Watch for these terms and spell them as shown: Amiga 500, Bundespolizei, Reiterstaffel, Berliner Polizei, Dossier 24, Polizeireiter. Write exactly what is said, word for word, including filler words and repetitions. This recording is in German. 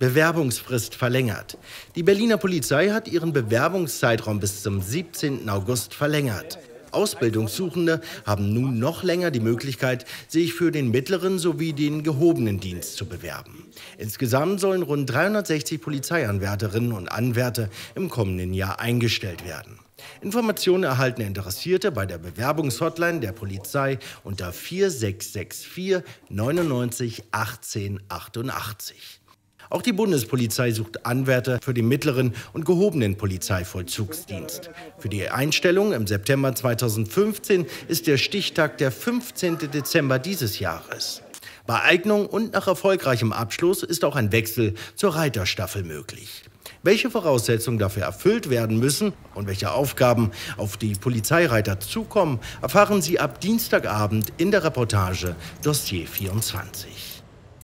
Bewerbungsfrist verlängert. Die Berliner Polizei hat ihren Bewerbungszeitraum bis zum siebzehnten August verlängert. Ausbildungssuchende haben nun noch länger die Möglichkeit, sich für den mittleren sowie den gehobenen Dienst zu bewerben. Insgesamt sollen rund dreihundertsechzig Polizeianwärterinnen und Anwärter im kommenden Jahr eingestellt werden. Informationen erhalten Interessierte bei der Bewerbungshotline der Polizei unter vier sechs sechs vier neun neun eins acht acht acht. Auch die Bundespolizei sucht Anwärter für den mittleren und gehobenen Polizeivollzugsdienst. Für die Einstellung im September zweitausendfünfzehn ist der Stichtag der fünfzehnte Dezember dieses Jahres. Bei Eignung und nach erfolgreichem Abschluss ist auch ein Wechsel zur Reiterstaffel möglich. Welche Voraussetzungen dafür erfüllt werden müssen und welche Aufgaben auf die Polizeireiter zukommen, erfahren Sie ab Dienstagabend in der Reportage Dossier vierundzwanzig.